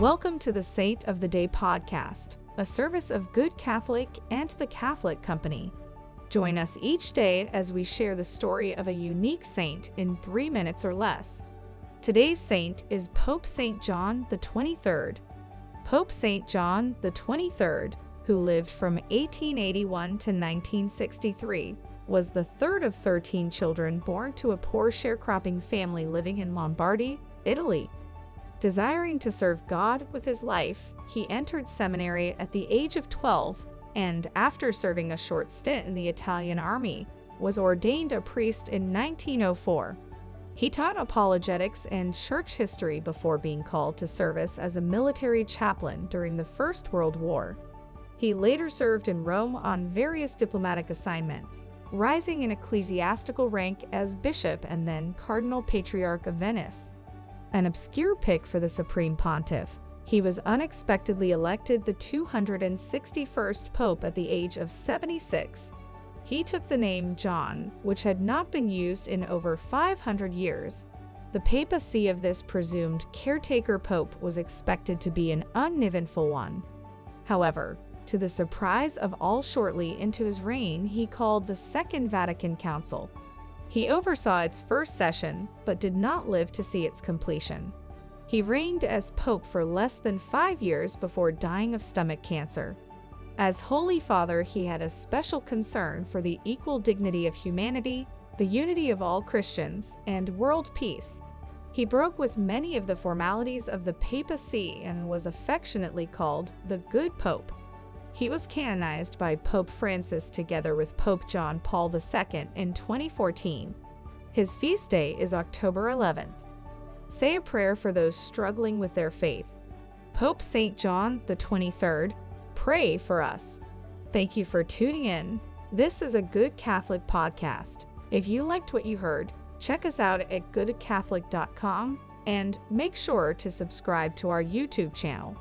Welcome to the Saint of the Day Podcast, a service of Good Catholic and the Catholic Company. Join us each day as we share the story of a unique saint in 3 minutes or less. Today's saint is Pope St. John XXIII. Pope St. John XXIII, who lived from 1881 to 1963, was the third of 13 children born to a poor sharecropping family living in Lombardy, Italy. Desiring to serve God with his life, he entered seminary at the age of 12 and, after serving a short stint in the Italian army, was ordained a priest in 1904. He taught apologetics and church history before being called to service as a military chaplain during the First World War. He later served in Rome on various diplomatic assignments, rising in ecclesiastical rank as bishop and then Cardinal Patriarch of Venice. An obscure pick for the Supreme Pontiff, he was unexpectedly elected the 261st Pope at the age of 76. He took the name John, which had not been used in over 500 years. The papacy of this presumed caretaker Pope was expected to be an uneventful one. However, to the surprise of all, shortly into his reign, he called the Second Vatican Council. He oversaw its first session, but did not live to see its completion. He reigned as Pope for less than 5 years before dying of stomach cancer. As Holy Father, he had a special concern for the equal dignity of humanity, the unity of all Christians, and world peace. He broke with many of the formalities of the papacy and was affectionately called the Good Pope. He was canonized by Pope Francis together with Pope John Paul II in 2014. His feast day is October 11th. Say a prayer for those struggling with their faith. Pope St. John XXIII, pray for us. Thank you for tuning in. This is a Good Catholic podcast. If you liked what you heard, check us out at goodcatholic.com and make sure to subscribe to our YouTube channel.